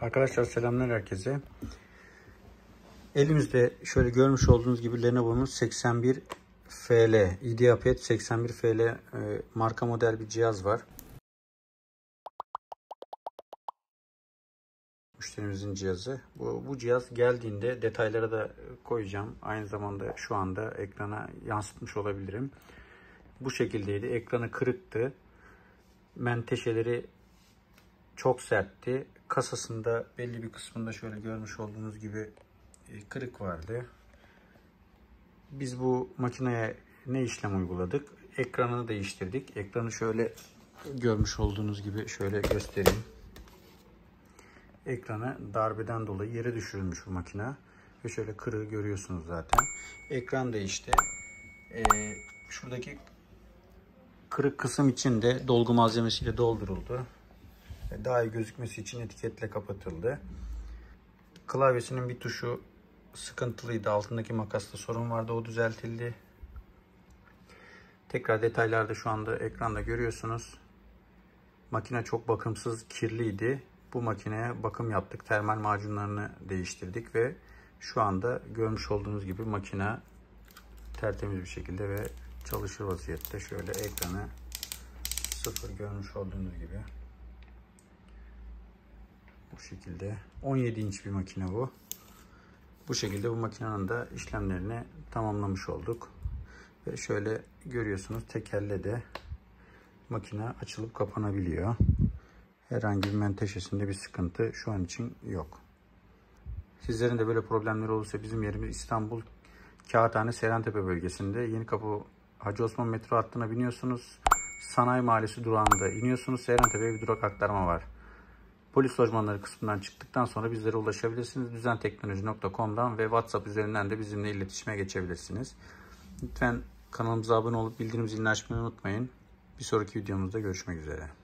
Arkadaşlar selamlar herkese. Elimizde şöyle görmüş olduğunuz gibi Lenovo'nun 81 FL, IdeaPad 81 FL marka model bir cihaz var. Müşterimizin cihazı. Bu cihaz geldiğinde detaylara da koyacağım. Aynı zamanda şu anda ekrana yansıtmış olabilirim. Bu şekildeydi. Ekranı kırıktı. Menteşeleri çok sertti. Kasasında belli bir kısmında şöyle görmüş olduğunuz gibi kırık vardı. Biz bu makineye ne işlem uyguladık? Ekranını değiştirdik. Ekranı şöyle görmüş olduğunuz gibi şöyle göstereyim. Ekranı darbeden dolayı yere düşürülmüş bu makine. Ve şöyle kırığı görüyorsunuz zaten. Ekran değişti. Şuradaki kırık kısım için de dolgu malzemesiyle dolduruldu. Daha iyi gözükmesi için etiketle kapatıldı. Klavyesinin bir tuşu sıkıntılıydı. Altındaki makasta sorun vardı. O düzeltildi. Tekrar detaylarda şu anda ekranda görüyorsunuz. Makine çok bakımsız, kirliydi. Bu makineye bakım yaptık. Termal macunlarını değiştirdik ve şu anda görmüş olduğunuz gibi makine tertemiz bir şekilde ve çalışır vaziyette. Şöyle ekranı sıfır görmüş olduğunuz gibi. Bu şekilde 17 inç bir makine bu. Bu şekilde bu makinenin de işlemlerini tamamlamış olduk. Ve şöyle görüyorsunuz tekerle de makine açılıp kapanabiliyor. Herhangi bir menteşesinde bir sıkıntı şu an için yok. Sizlerin de böyle problemleri olursa bizim yerimiz İstanbul Kağıthane Seyrantepe bölgesinde. Yenikapı Hacı Osman metro hattına biniyorsunuz. Sanayi Mahallesi durağında iniyorsunuz. Seyrantepe'ye bir durak aktarma var. Polis lojmanları kısmından çıktıktan sonra bizlere ulaşabilirsiniz. Düzenteknoloji.com'dan ve WhatsApp üzerinden de bizimle iletişime geçebilirsiniz. Lütfen kanalımıza abone olup bildirim zilini açmayı unutmayın. Bir sonraki videomuzda görüşmek üzere.